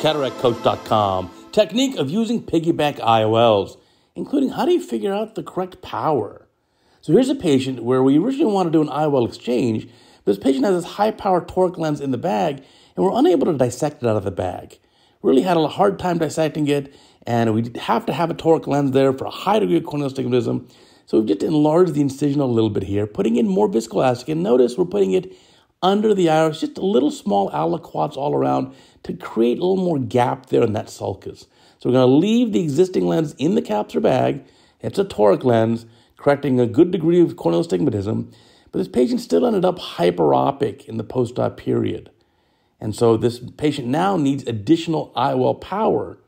CataractCoach.com, technique of using piggyback IOLs, including how do you figure out the correct power. So here's a patient where we originally want to do an IOL exchange, but this patient has this high-power toric lens in the bag, and we're unable to dissect it out of the bag. Really had a hard time dissecting it, and we have to have a toric lens there for a high degree of corneal astigmatism. So we've just enlarged the incision a little bit here, putting in more viscoelastic, and notice we're putting it under the iris, just a little small aliquots all around to create a little more gap there in that sulcus. So we're going to leave the existing lens in the capsular bag. It's a toric lens, correcting a good degree of corneal astigmatism, but this patient still ended up hyperopic in the post-op period. And so this patient now needs additional IOL power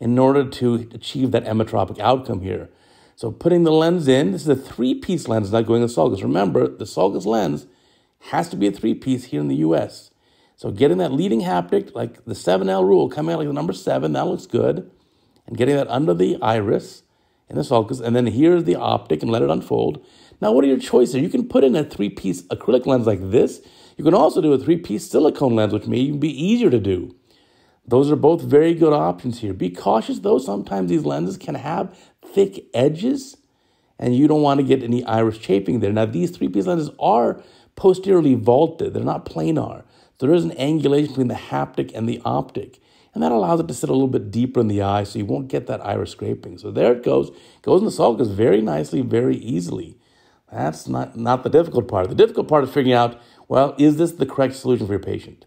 in order to achieve that emmetropic outcome here. So putting the lens in, this is a three-piece lens, not going to sulcus. Remember, the sulcus lens has to be a three-piece here in the U.S. So getting that leading haptic, like the 7L rule, coming out like the number 7, that looks good. And getting that under the iris in the sulcus. And then here's the optic and let it unfold. Now, what are your choices? You can put in a three-piece acrylic lens like this. You can also do a three-piece silicone lens, which may even be easier to do. Those are both very good options here. Be cautious, though. Sometimes these lenses can have thick edges, and you don't want to get any iris chafing there. Now, these three-piece lenses are posteriorly vaulted. They're not planar. So there is an angulation between the haptic and the optic, and that allows it to sit a little bit deeper in the eye, so you won't get that iris scraping. So there it goes. Goes in the sulcus very nicely, very easily. That's not the difficult part. The difficult part is figuring out, well, is this the correct solution for your patient?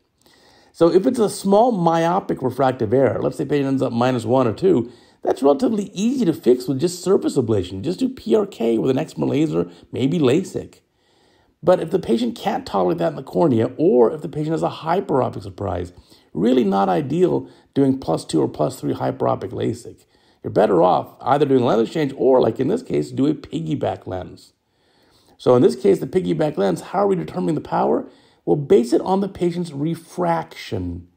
So if it's a small myopic refractive error, let's say patient ends up -1 or 2, that's relatively easy to fix with just surface ablation. Just do PRK with an excimer laser, maybe LASIK. But if the patient can't tolerate that in the cornea, or if the patient has a hyperopic surprise, really not ideal doing +2 or +3 hyperopic LASIK. You're better off either doing a lens exchange or, like in this case, do a piggyback lens. So in this case, the piggyback lens, how are we determining the power? Well, base it on the patient's refraction.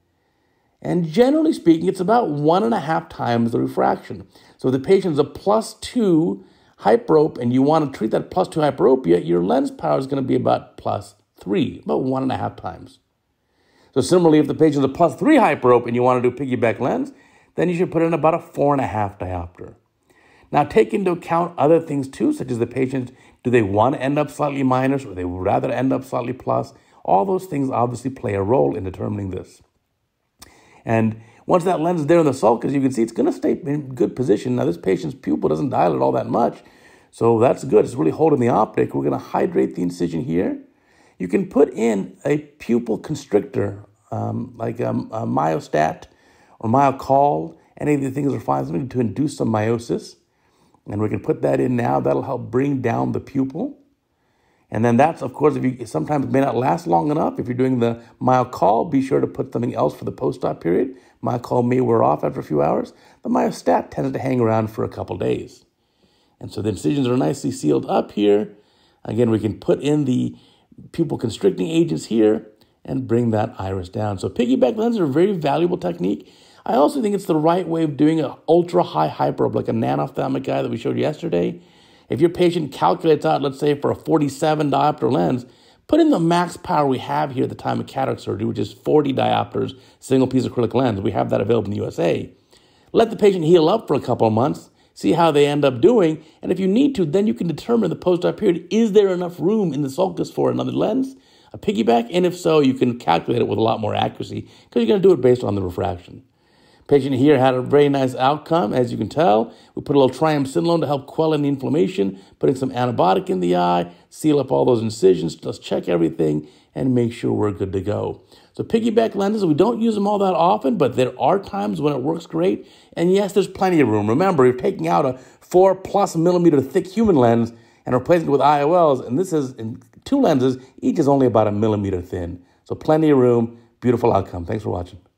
And generally speaking, it's about 1.5 times the refraction. So if the patient's a +2 hyperope and you want to treat that +2 hyperopia, your lens power is going to be about +3, about 1.5 times. So similarly, if the patient is a +3 hyperope and you want to do piggyback lens, then you should put in about a 4.5 diopter. Now take into account other things too, such as the patient, do they want to end up slightly minus or they would rather end up slightly plus? All those things obviously play a role in determining this. And once that lens is there in the sulcus, you can see it's going to stay in good position. Now, this patient's pupil doesn't dilate all that much, so that's good. It's really holding the optic. We're going to hydrate the incision here. You can put in a pupil constrictor, like a Miostat or Miochol. Any of these things are fine, something to induce some meiosis. And we can put that in now. That'll help bring down the pupil. And then that's, of course, if you sometimes it may not last long enough. If you're doing the Miochol, be sure to put something else for the post-op period. Miochol may wear off after a few hours. The Miostat tends to hang around for a couple days. And so the incisions are nicely sealed up here. Again, we can put in the pupil constricting agents here and bring that iris down. So piggyback lenses are a very valuable technique. I also think it's the right way of doing an ultra-high hyperope, like a nanophthalmic eye that we showed yesterday. If your patient calculates out, let's say, for a 47 diopter lens, put in the max power we have here at the time of cataract surgery, which is 40 diopters, single piece acrylic lens. We have that available in the USA. Let the patient heal up for a couple of months, see how they end up doing, and if you need to, then you can determine the post-op period, is there enough room in the sulcus for another lens, a piggyback, and if so, you can calculate it with a lot more accuracy because you're going to do it based on the refraction. Patient here had a very nice outcome, as you can tell. We put a little triamcinolone to help quell in the inflammation, putting some antibiotic in the eye, seal up all those incisions, just check everything, and make sure we're good to go. So piggyback lenses, we don't use them all that often, but there are times when it works great. And yes, there's plenty of room. Remember, you're taking out a 4+ millimeter thick human lens and replacing it with IOLs, and this is in 2 lenses, each is only about a millimeter thin. So plenty of room, beautiful outcome. Thanks for watching.